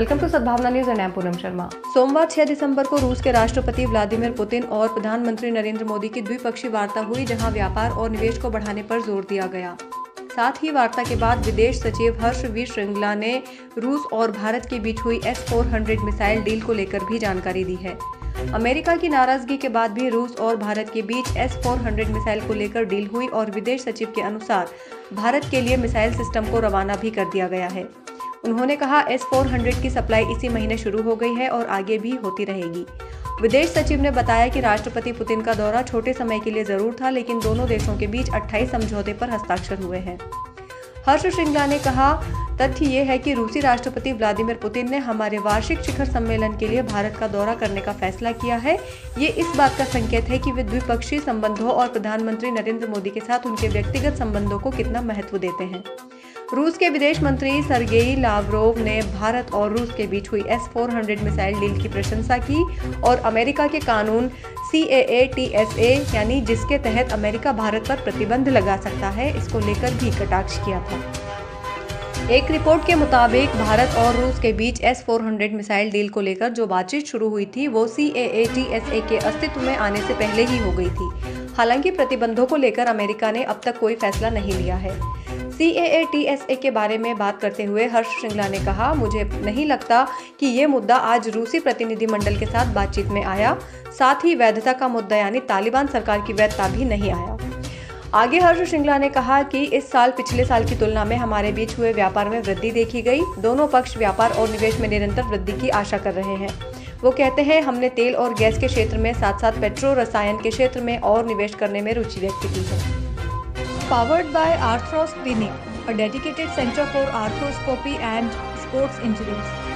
Welcome to Sadbhavna news and I am Poonam Sharma. सोमवार 6 दिसंबर को रूस के राष्ट्रपति व्लादिमीर पुतिन और प्रधानमंत्री नरेंद्र मोदी की द्विपक्षीय वार्ता हुई, जहां व्यापार और निवेश को बढ़ाने पर जोर दिया गया। साथ ही वार्ता के बाद विदेश सचिव हर्ष वी. श्रृंगला ने रूस और भारत के बीच हुई S-400 मिसाइल डील को लेकर भी जानकारी दी है। अमेरिका की नाराजगी के बाद भी रूस और भारत के बीच S-400 मिसाइल को लेकर डील हुई और विदेश सचिव के अनुसार भारत के लिए मिसाइल सिस्टम को रवाना भी कर दिया गया है। उन्होंने कहा S-400 की सप्लाई इसी महीने शुरू हो गई है और आगे भी होती रहेगी। विदेश सचिव ने बताया कि राष्ट्रपति पुतिन का दौरा छोटे समय के लिए जरूर था, लेकिन दोनों देशों के बीच 28 समझौते पर हस्ताक्षर हुए हैं। हर्ष श्रृंगला ने कहा, तथ्य यह है कि रूसी राष्ट्रपति व्लादिमीर पुतिन ने हमारे वार्षिक शिखर सम्मेलन के लिए भारत का दौरा करने का फैसला किया है। ये इस बात का संकेत है कि वे द्विपक्षीय संबंधों और प्रधानमंत्री नरेंद्र मोदी के साथ उनके व्यक्तिगत संबंधों को कितना महत्व देते हैं। रूस के विदेश मंत्री सर्गेई लावरोव ने भारत और रूस के बीच हुई S-400 मिसाइल डील की प्रशंसा की और अमेरिका के कानून CAATSA यानी जिसके तहत अमेरिका भारत पर प्रतिबंध लगा सकता है, इसको लेकर भी कटाक्ष किया था। एक रिपोर्ट के मुताबिक भारत और रूस के बीच S-400 मिसाइल डील को लेकर जो बातचीत शुरू हुई थी वो CAATSA के अस्तित्व में आने से पहले ही हो गई थी। हालांकि प्रतिबंधों को लेकर अमेरिका ने अब तक कोई फैसला नहीं लिया है। CAATSA के बारे में बात करते हुए हर्ष श्रृंगला ने कहा, मुझे नहीं लगता कि ये मुद्दा आज रूसी प्रतिनिधिमंडल के साथ बातचीत में आया। साथ ही वैधता का मुद्दा यानी तालिबान सरकार की वैधता भी नहीं आया। आगे हर्ष श्रृंगला ने कहा कि इस साल पिछले साल की तुलना में हमारे बीच हुए व्यापार में वृद्धि देखी गई। दोनों पक्ष व्यापार और निवेश में निरंतर वृद्धि की आशा कर रहे हैं। वो कहते हैं, हमने तेल और गैस के क्षेत्र में साथ साथ पेट्रो रसायन के क्षेत्र में और निवेश करने में रुचि व्यक्त की है। Powered by arthroscopic, a dedicated center for arthroscopy and sports injuries.